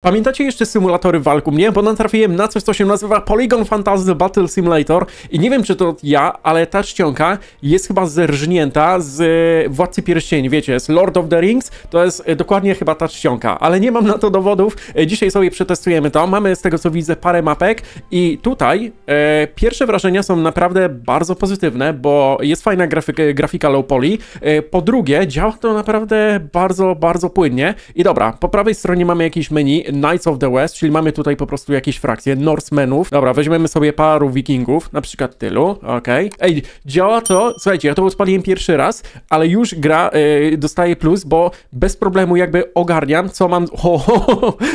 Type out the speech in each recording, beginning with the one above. Pamiętacie jeszcze symulatory walk u mnie? Bo natrafiłem na coś, co się nazywa Polygon Fantasy Battle Simulator i nie wiem, czy to ja, ale ta czcionka jest chyba zerżnięta z Władcy Pierścieni, wiecie, z Lord of the Rings, to jest dokładnie chyba ta czcionka, ale nie mam na to dowodów, dzisiaj sobie przetestujemy to, mamy z tego co widzę parę mapek i tutaj pierwsze wrażenia są naprawdę bardzo pozytywne, bo jest fajna grafika low poly, po drugie działa to naprawdę bardzo, bardzo płynnie i dobra, po prawej stronie mamy jakieś menu, Knights of the West, czyli mamy tutaj po prostu jakieś frakcje Norsemenów. Dobra, weźmiemy sobie paru Wikingów, na przykład tylu, okej. Ej, działa to, słuchajcie, ja to odpaliłem pierwszy raz, ale już gra dostaje plus, bo bez problemu jakby ogarniam, co mam,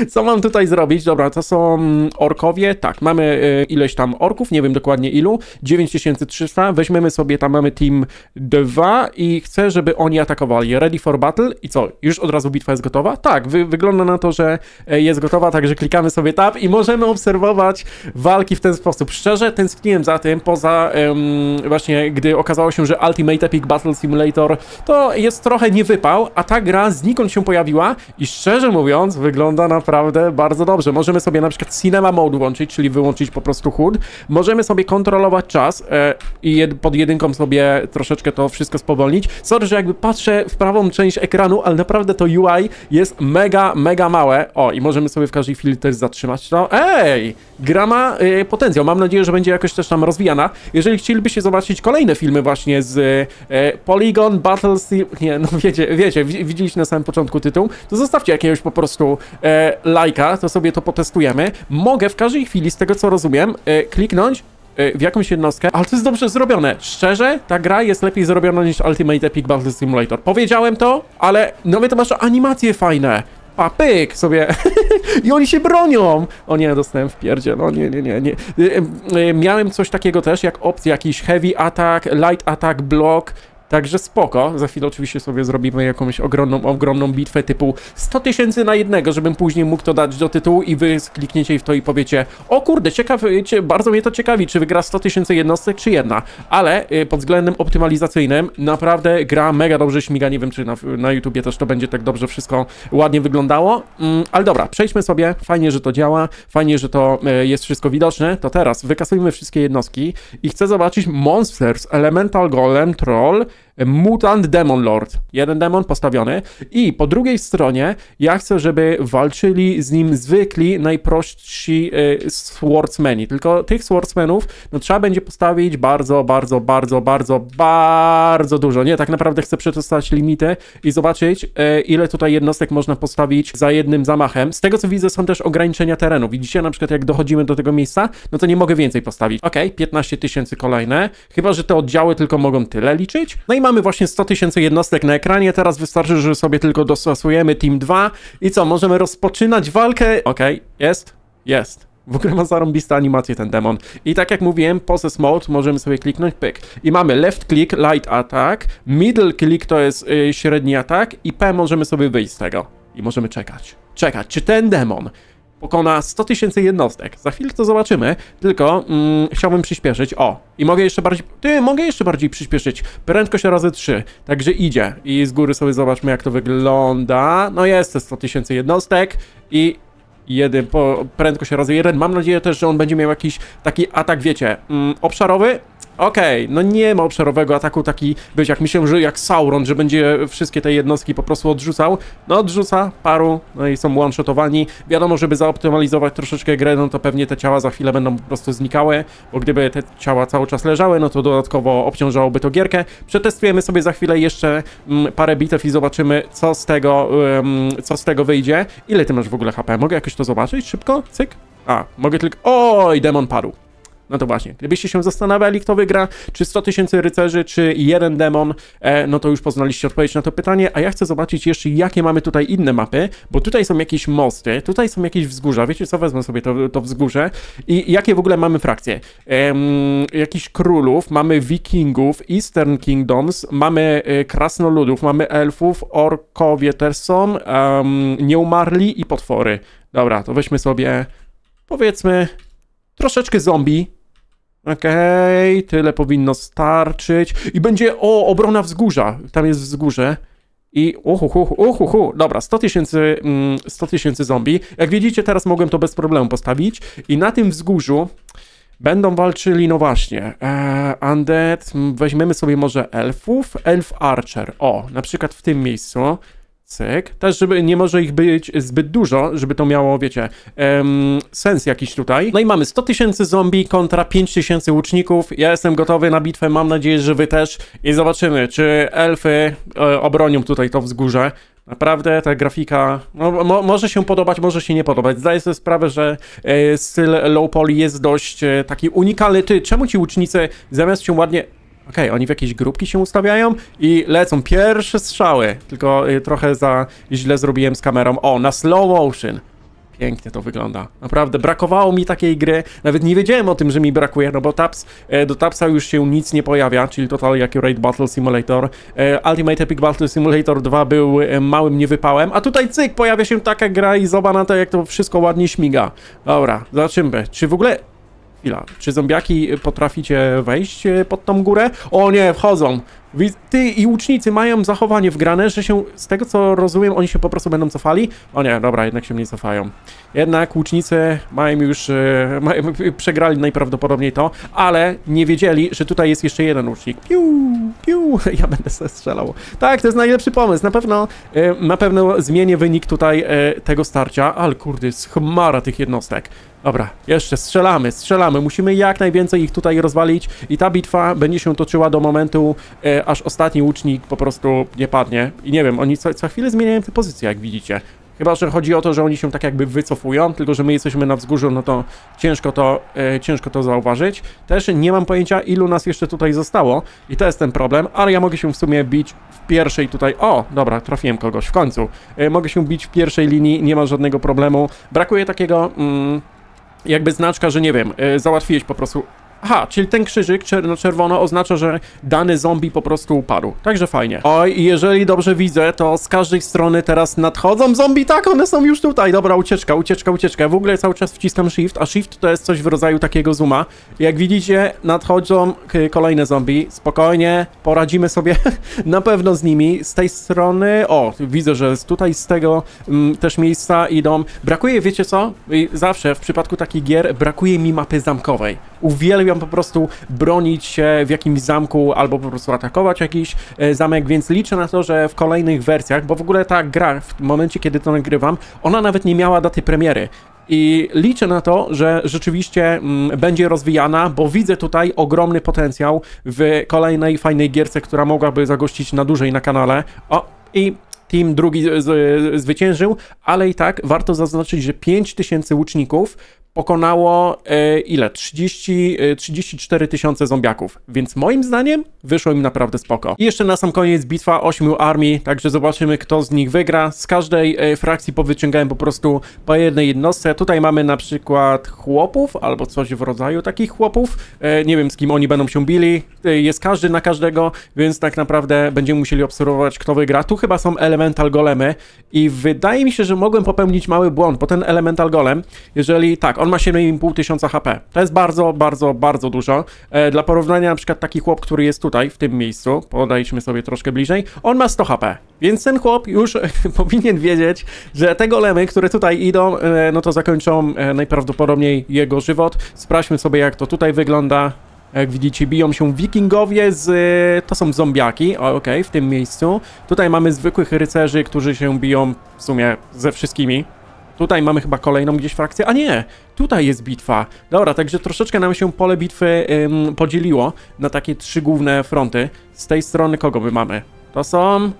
co mam tutaj zrobić. Dobra, to są orkowie, tak, mamy ileś tam orków, nie wiem dokładnie ilu, 9300, weźmiemy sobie, tam mamy team 2 i chcę, żeby oni atakowali. Ready for battle i co, już od razu bitwa jest gotowa? Tak, wygląda na to, że jest gotowa, także klikamy sobie tab i możemy obserwować walki w ten sposób. Szczerze tęskniłem za tym, poza właśnie gdy okazało się, że Ultimate Epic Battle Simulator to jest trochę niewypał, a ta gra znikąd się pojawiła i szczerze mówiąc wygląda naprawdę bardzo dobrze. Możemy sobie na przykład Cinema Mode włączyć, czyli wyłączyć po prostu HUD. Możemy sobie kontrolować czas i pod jedynką sobie troszeczkę to wszystko spowolnić. Sorry, że jakby patrzę w prawą część ekranu, ale naprawdę to UI jest mega, mega małe. O, i możemy sobie w każdej chwili też zatrzymać to. Ej! Gra ma potencjał. Mam nadzieję, że będzie jakoś też tam rozwijana. Jeżeli chcielibyście zobaczyć kolejne filmy właśnie z Polygon Battle Simulator... Nie, no wiecie, widzieliście na samym początku tytuł, to zostawcie jakiegoś po prostu lajka, to sobie to potestujemy. Mogę w każdej chwili, z tego co rozumiem, kliknąć w jakąś jednostkę, ale to jest dobrze zrobione. Szczerze, ta gra jest lepiej zrobiona niż Ultimate Epic Battle Simulator. Powiedziałem to, ale nowe to masz animacje fajne. Papyk sobie i oni się bronią. O nie, dostałem w pierdzie. No nie. Miałem coś takiego też jak opcję, jakiś heavy attack, light attack, block. Także spoko. Za chwilę oczywiście sobie zrobimy jakąś ogromną bitwę typu 100 tysięcy na jednego, żebym później mógł to dać do tytułu i wy klikniecie w to i powiecie: o kurde, bardzo mnie to ciekawi, czy wygra 100 tysięcy jednostek, czy jedna. Ale pod względem optymalizacyjnym naprawdę gra mega dobrze śmiga. Nie wiem, czy na YouTubie też to będzie tak dobrze wszystko ładnie wyglądało. Ale dobra, przejdźmy sobie. Fajnie, że to działa. Fajnie, że to jest wszystko widoczne. To teraz wykasujmy wszystkie jednostki i chcę zobaczyć Monsters Elemental Golem Troll, Mutant Demon Lord. Jeden demon postawiony. I po drugiej stronie ja chcę, żeby walczyli z nim zwykli, najprostsi swordsmeni. Tylko tych swordsmenów no, trzeba będzie postawić bardzo dużo. Nie, tak naprawdę chcę przetestować limity i zobaczyć, ile tutaj jednostek można postawić za jednym zamachem. Z tego co widzę, są też ograniczenia terenu. Widzicie, na przykład jak dochodzimy do tego miejsca, no to nie mogę więcej postawić. Okej, 15 tysięcy kolejne. Chyba że te oddziały tylko mogą tyle liczyć. No i mamy właśnie 100 tysięcy jednostek na ekranie, teraz wystarczy, że sobie tylko dostosujemy Team 2 i co, możemy rozpoczynać walkę. Okej, jest. W ogóle ma zarąbiste animacje ten demon. I tak jak mówiłem, Possess Mode możemy sobie kliknąć, pyk. I mamy left click, light attack, middle click to jest średni atak i P możemy sobie wyjść z tego. I możemy czekać. Czekać, czy ten demon pokona 100 tysięcy jednostek. Za chwilę to zobaczymy, tylko chciałbym przyspieszyć. O, i mogę jeszcze bardziej... mogę jeszcze bardziej przyspieszyć. Prędkość razy 3, także idzie. I z góry sobie zobaczmy, jak to wygląda. No jest te 100 tysięcy jednostek i... prędkość razy 1. Mam nadzieję też, że on będzie miał jakiś taki atak, wiecie, obszarowy. Okej, no nie ma obszarowego ataku, taki, wiecie, jak myślę, że jak Sauron, że będzie wszystkie te jednostki po prostu odrzucał. No odrzuca paru, no i są one-shotowani. Wiadomo, żeby zaoptymalizować troszeczkę grę, no to pewnie te ciała za chwilę będą po prostu znikały, bo gdyby te ciała cały czas leżały, no to dodatkowo obciążałoby to gierkę. Przetestujemy sobie za chwilę jeszcze parę bitew i zobaczymy, co z tego wyjdzie. Ile ty masz w ogóle HP? Mogę jakoś to zobaczyć szybko? Cyk? A, mogę tylko... Oj, demon padł. No to właśnie, gdybyście się zastanawiali, kto wygra, czy 100 tysięcy rycerzy, czy jeden demon, no to już poznaliście odpowiedź na to pytanie, a ja chcę zobaczyć jeszcze, jakie mamy tutaj inne mapy, bo tutaj są jakieś mosty, tutaj są jakieś wzgórza, wiecie co, wezmę sobie to wzgórze i jakie w ogóle mamy frakcje? Jakichś królów, mamy wikingów, Eastern Kingdoms, mamy krasnoludów, mamy elfów, orkowie też są, nieumarli i potwory. Dobra, to weźmy sobie, powiedzmy... troszeczkę zombie. Okej, tyle powinno starczyć. I będzie, obrona wzgórza. Tam jest wzgórze. I dobra, 100 tysięcy zombie. Jak widzicie, teraz mogłem to bez problemu postawić. I na tym wzgórzu będą walczyli, no właśnie, undead. Weźmiemy sobie może elfów, elf archer, o, na przykład w tym miejscu. Cyk. Też, żeby nie może ich być zbyt dużo, żeby to miało, wiecie, sens jakiś tutaj. No i mamy 100 tysięcy zombie kontra 5 tysięcy łuczników. Ja jestem gotowy na bitwę, mam nadzieję, że wy też. I zobaczymy, czy elfy obronią tutaj to wzgórze. Naprawdę ta grafika no, może się podobać, może się nie podobać. Zdaję sobie sprawę, że styl low poly jest dość taki unikalny. Ty, czemu ci łucznicy zamiast się ładnie... Okej, oni w jakieś grupki się ustawiają i lecą pierwsze strzały. Tylko trochę za źle zrobiłem z kamerą. O, na slow motion. Pięknie to wygląda. Naprawdę, brakowało mi takiej gry. Nawet nie wiedziałem o tym, że mi brakuje, no bo TABS, do TABSa już się nic nie pojawia, czyli Total Accurate Battle Simulator. Ultimate Epic Battle Simulator 2 był małym niewypałem, a tutaj cyk, pojawia się taka gra i zobacz na to, jak to wszystko ładnie śmiga. Dobra, zobaczymy. Czy w ogóle... Czy zombiaki potraficie wejść pod tą górę? O nie, wchodzą. Ty i łucznicy mają zachowanie wgrane, że się, z tego co rozumiem, oni się po prostu będą cofali. O nie, dobra, jednak się nie cofają. Jednak łucznicy mają już, przegrali najprawdopodobniej to, ale nie wiedzieli, że tutaj jest jeszcze jeden łucznik. Piu, piu, ja będę sobie strzelał. Tak, to jest najlepszy pomysł, na pewno zmienię wynik tutaj tego starcia. Ale kurde, schmara tych jednostek. Dobra, jeszcze strzelamy, strzelamy. Musimy jak najwięcej ich tutaj rozwalić i ta bitwa będzie się toczyła do momentu, aż ostatni łucznik po prostu nie padnie. I nie wiem, oni co chwilę zmieniają te pozycje, jak widzicie. Chyba że chodzi o to, że oni się tak jakby wycofują, tylko że my jesteśmy na wzgórzu, no to ciężko to zauważyć. Też nie mam pojęcia, ilu nas jeszcze tutaj zostało i to jest ten problem, ale ja mogę się w sumie bić w pierwszej tutaj... O, dobra, trafiłem kogoś w końcu. Mogę się bić w pierwszej linii, nie ma żadnego problemu. Brakuje takiego... jakby znaczka, że nie wiem, załatwiłeś po prostu... Aha, czyli ten krzyżyk na czerwono oznacza, że dany zombie po prostu upadł. Także fajnie. Oj, jeżeli dobrze widzę, to z każdej strony teraz nadchodzą zombie. Tak, one są już tutaj. Dobra, ucieczka, ucieczka, ucieczka. W ogóle cały czas wciskam shift, a shift to jest coś w rodzaju takiego zooma. Jak widzicie, nadchodzą kolejne zombie. Spokojnie, poradzimy sobie na pewno z nimi. Z tej strony, o, widzę, że tutaj z tego też miejsca idą. Brakuje, wiecie co? Zawsze w przypadku takich gier brakuje mi mapy zamkowej. Uwielbiam po prostu bronić się w jakimś zamku albo po prostu atakować jakiś zamek, więc liczę na to, że w kolejnych wersjach, bo w ogóle ta gra w momencie, kiedy to nagrywam, ona nawet nie miała daty premiery. I liczę na to, że rzeczywiście będzie rozwijana, bo widzę tutaj ogromny potencjał w kolejnej fajnej gierce, która mogłaby zagościć na dłużej na kanale. O, i... Team drugi zwyciężył, ale i tak warto zaznaczyć, że 5 tysięcy łuczników pokonało ile? 34 tysiące zombiaków, więc moim zdaniem wyszło im naprawdę spoko. I jeszcze na sam koniec bitwa 8 armii, także zobaczymy, kto z nich wygra. Z każdej frakcji powyciągałem po prostu po jednej jednostce. Tutaj mamy na przykład chłopów, albo coś w rodzaju takich chłopów. Nie wiem, z kim oni będą się bili. Jest każdy na każdego, więc tak naprawdę będziemy musieli obserwować, kto wygra. Tu chyba są elemental golemy i wydaje mi się, że mogłem popełnić mały błąd, bo ten elemental golem, jeżeli tak, on ma 7,5 tysiąca HP, to jest bardzo, bardzo, bardzo dużo. Dla porównania na przykład taki chłop, który jest tutaj, w tym miejscu, podejdźmy sobie troszkę bliżej, on ma 100 HP, więc ten chłop już powinien wiedzieć, że te golemy, które tutaj idą, no to zakończą najprawdopodobniej jego żywot. Sprawdźmy sobie, jak to tutaj wygląda. Jak widzicie, biją się wikingowie z... To są zombiaki, okej, w tym miejscu. Tutaj mamy zwykłych rycerzy, którzy się biją w sumie ze wszystkimi. Tutaj mamy chyba kolejną gdzieś frakcję, a nie, tutaj jest bitwa. Dobra, także troszeczkę nam się pole bitwy podzieliło na takie trzy główne fronty. Z tej strony kogo my mamy? To są...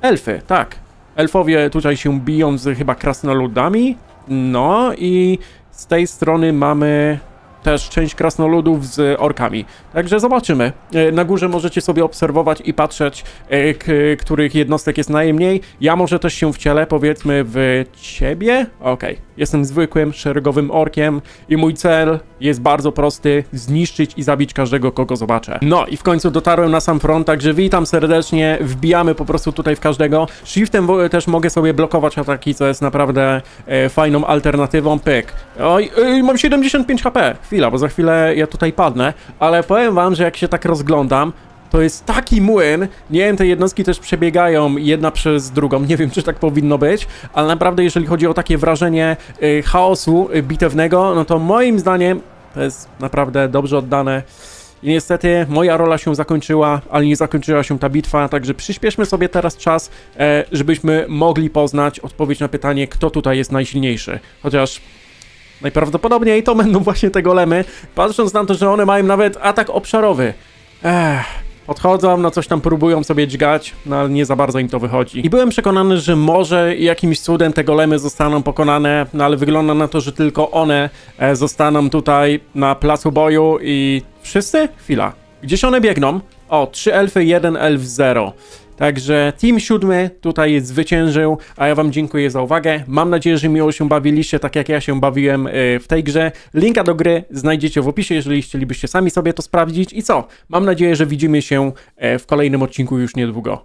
Elfy, tak. Elfowie tutaj się biją z chyba krasnoludami. No i z tej strony mamy... też część krasnoludów z orkami. Także zobaczymy. Na górze możecie sobie obserwować i patrzeć, których jednostek jest najmniej. Ja może też się wcielę, powiedzmy, w ciebie. Okej. Jestem zwykłym, szeregowym orkiem i mój cel jest bardzo prosty. Zniszczyć i zabić każdego, kogo zobaczę. No i w końcu dotarłem na sam front, także witam serdecznie. Wbijamy po prostu tutaj w każdego. Shiftem też mogę sobie blokować ataki, co jest naprawdę fajną alternatywą. Pyk. Oj, mam 75 HP. Chwila, bo za chwilę ja tutaj padnę, ale powiem wam, że jak się tak rozglądam, To jest taki młyn. Nie wiem, te jednostki też przebiegają jedna przez drugą. Nie wiem, czy tak powinno być, ale naprawdę jeżeli chodzi o takie wrażenie chaosu bitewnego, no to moim zdaniem to jest naprawdę dobrze oddane. I niestety moja rola się zakończyła, ale nie zakończyła się ta bitwa, także przyspieszmy sobie teraz czas, żebyśmy mogli poznać odpowiedź na pytanie, kto tutaj jest najsilniejszy. Chociaż najprawdopodobniej to będą właśnie te golemy, patrząc na to, że one mają nawet atak obszarowy. Podchodzą, no coś tam próbują sobie dźgać, no ale nie za bardzo im to wychodzi. I byłem przekonany, że może jakimś cudem te golemy zostaną pokonane, no ale wygląda na to, że tylko one zostaną tutaj na placu boju i... Wszyscy? Chwila. Gdzieś one biegną? O, 3 elfy, 1 elf, 0. Także team 7 tutaj zwyciężył, a ja wam dziękuję za uwagę. Mam nadzieję, że miło się bawiliście, tak jak ja się bawiłem w tej grze. Linka do gry znajdziecie w opisie, jeżeli chcielibyście sami sobie to sprawdzić. I co? Mam nadzieję, że widzimy się w kolejnym odcinku już niedługo.